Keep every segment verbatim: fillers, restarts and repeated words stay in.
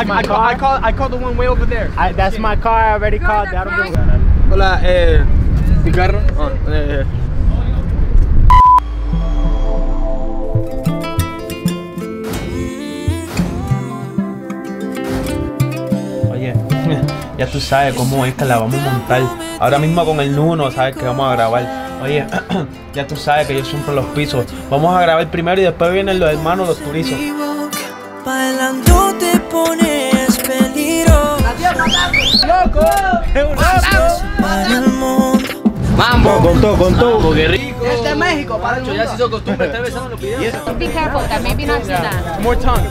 I, I, I, call, I, call, I call the one way over there. I, that's my car. I already called that. Hola, eh, mi carro. Oh, eh, eh. Oye, ya tú sabes cómo es que la vamos a montar. Ahora mismo con el Nuno, sabes que vamos a grabar. Oye, ya tú sabes que yo siempre los piso. Vamos a grabar primero y después vienen los hermanos, los turizos. Bailando te pones peligro. ¡Loco! ¡Qué loco! ¡Mambo! Con todo, con todo, qué rico. Este es México, para el mundo. Ya se hizo costumbre estar besando los videos. Be careful, también vino a ciudad. More time.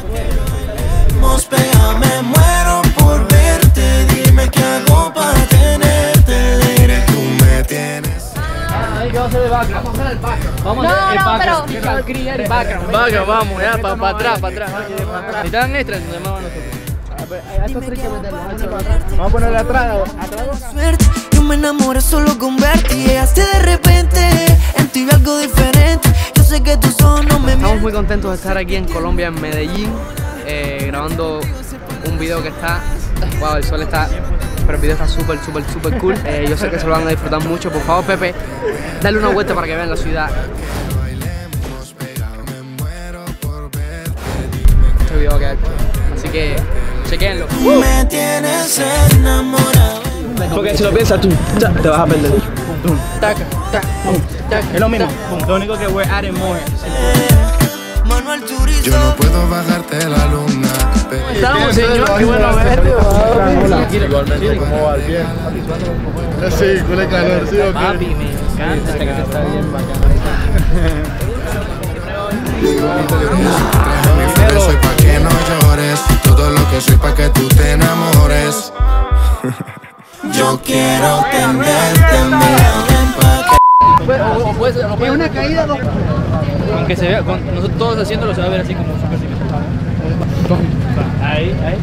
Me muero por verte. Dime qué hago para tenerte. Tú me tienes. ¿Qué vamos a hacer de background? Vamos a hacer el background. Vamos no, a hacer el background. No, pero... Quería el background. Background, vamos, ya, para pa atrás, para atrás. Si te dan extras, nos llamamos nosotros. A estos tres que meterlos, vamos a ponerle atrás. Suerte, yo me enamoré solo con verte y llegaste de repente. En ti vi algo diferente, yo sé que tus ojos no me mienten. Estamos muy contentos de estar aquí en Colombia, en Medellín, eh, grabando un video que está... Wow, el sol está... pero el video está súper, súper, súper cool. Eh, yo sé que se lo van a disfrutar mucho. Por favor, Pepe, dale una vuelta para que vean la ciudad. Este video va a quedar cool. Así que, chequenlo. Me tienes enamorado. Porque si lo piensas tú, te vas a perder. Tac, tac, tac. Es lo mismo. Lo único que we're adding more. Yo no puedo bajarte la luna. Estamos, señor. Qué bueno verte. Igualmente, ¿cómo va? Bien. Sí, con el calor, sí, ok. Papi, me encanta que te está bien bacano. Soy pa' que no llores. Todo lo que soy pa' que tú te enamores. Yo quiero tenerte en mi alma. Es una caída, ¿no? Aunque se vea, con nosotros todos haciéndolo se va a ver así como súper similar. Ahí, ahí.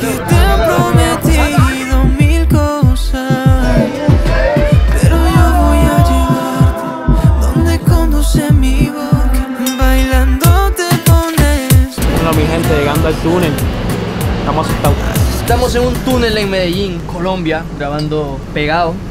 Te he prometido mil cosas, pero yo voy a llevarte donde conduce mi boca, bailando te pones. Bueno, mi gente, llegando al túnel, estamos asustados. Estamos en un túnel en Medellín, Colombia, grabando Pegao.